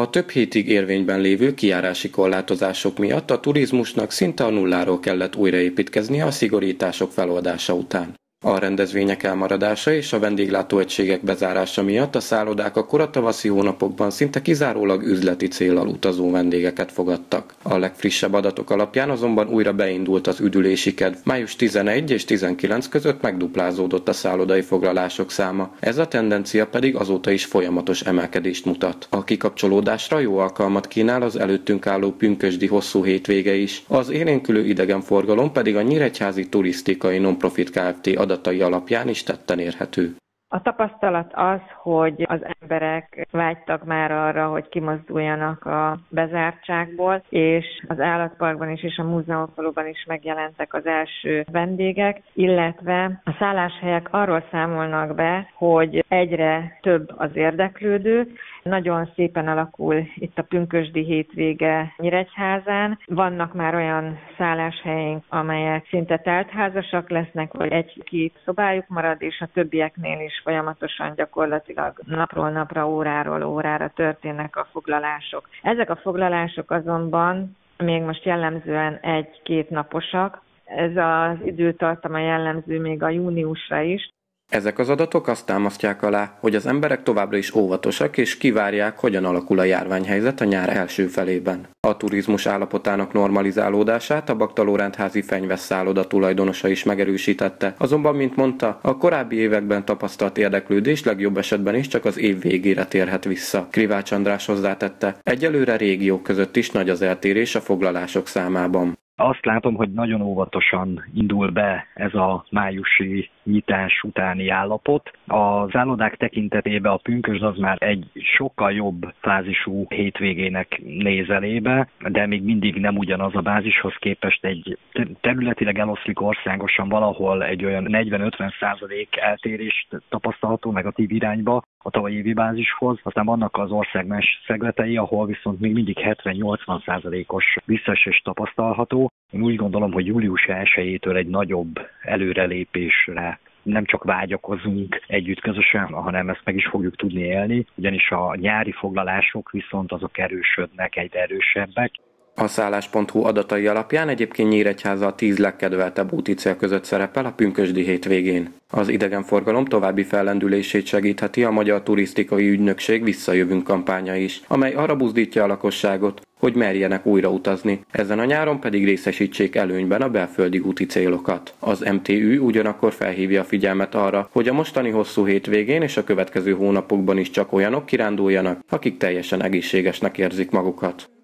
A több hétig érvényben lévő kijárási korlátozások miatt a turizmusnak szinte a nulláról kellett újraépítkeznie a szigorítások feloldása után. A rendezvények elmaradása és a vendéglátóegységek bezárása miatt a szállodák a koratavaszi hónapokban szinte kizárólag üzleti céllal utazó vendégeket fogadtak. A legfrissebb adatok alapján azonban újra beindult az üdülési kedv. Május 11 és 19 között megduplázódott a szállodai foglalások száma, ez a tendencia pedig azóta is folyamatos emelkedést mutat. A kikapcsolódásra jó alkalmat kínál az előttünk álló pünkösdi hosszú hétvége is, az élénkülő idegenforgalom pedig a Nyíregyházi Turisztikai Nonprofit Kft. Adatai alapján is tetten érhető. A tapasztalat az, hogy az emberek vágytak már arra, hogy kimozduljanak a bezártságból, és az állatparkban is és a múzeumfaluban is megjelentek az első vendégek, illetve a szálláshelyek arról számolnak be, hogy egyre több az érdeklődő. Nagyon szépen alakul itt a pünkösdi hétvége Nyíregyházán. Vannak már olyan szálláshelyeink, amelyek szinte teltházasak lesznek, vagy egy-két szobájuk marad, és a többieknél is folyamatosan gyakorlatilag napról napra, óráról órára történnek a foglalások. Ezek a foglalások azonban még most jellemzően egy-két naposak. Ez az időtartama jellemző még a júniusra is. Ezek az adatok azt támasztják alá, hogy az emberek továbbra is óvatosak és kivárják, hogyan alakul a járványhelyzet a nyár első felében. A turizmus állapotának normalizálódását a Baktalórántházi Fenyves Szálloda tulajdonosa is megerősítette, azonban, mint mondta, a korábbi években tapasztalt érdeklődés legjobb esetben is csak az év végére térhet vissza. Krivács András hozzátette, egyelőre régiók között is nagy az eltérés a foglalások számában. Azt látom, hogy nagyon óvatosan indul be ez a májusi nyitás utáni állapot. A szállodák tekintetében a pünkösd az már egy sokkal jobb fázisú hétvégének néz elébe, de még mindig nem ugyanaz a bázishoz képest egy területileg eloszlik országosan valahol egy olyan 40-50% eltérést tapasztalható negatív irányba a tavalyi évi bázishoz. Aztán vannak az ország más szegletei, ahol viszont még mindig 70-80%-os visszaesés tapasztalható. Én úgy gondolom, hogy július 1-től egy nagyobb előrelépésre nem csak vágyakozunk együtt közösen, hanem ezt meg is fogjuk tudni élni, ugyanis a nyári foglalások viszont azok erősödnek, egyre erősebbek. A szállás.hu adatai alapján egyébként Nyíregyháza a 10 legkedveltebb úti cél között szerepel a pünkösdi hétvégén. Az idegenforgalom további fellendülését segítheti a Magyar Turisztikai Ügynökség Visszajövünk kampánya is, amely arra buzdítja a lakosságot, hogy merjenek újra utazni, ezen a nyáron pedig részesítsék előnyben a belföldi úti célokat. Az MTÜ ugyanakkor felhívja a figyelmet arra, hogy a mostani hosszú hétvégén és a következő hónapokban is csak olyanok kiránduljanak, akik teljesen egészségesnek érzik magukat.